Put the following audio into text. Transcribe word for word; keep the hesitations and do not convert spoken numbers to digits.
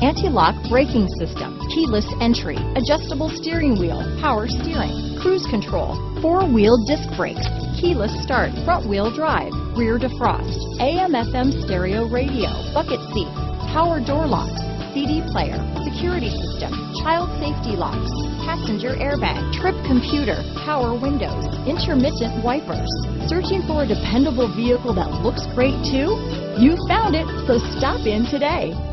anti-lock braking system, keyless entry, adjustable steering wheel, power steering, cruise control, four-wheel disc brakes, keyless start, front-wheel drive, rear defrost, A M F M stereo radio, bucket seats, power door locks, C D player, security system, child safety locks, passenger airbag, trip computer, power windows, intermittent wipers. Searching for a dependable vehicle that looks great too? You found it, so stop in today.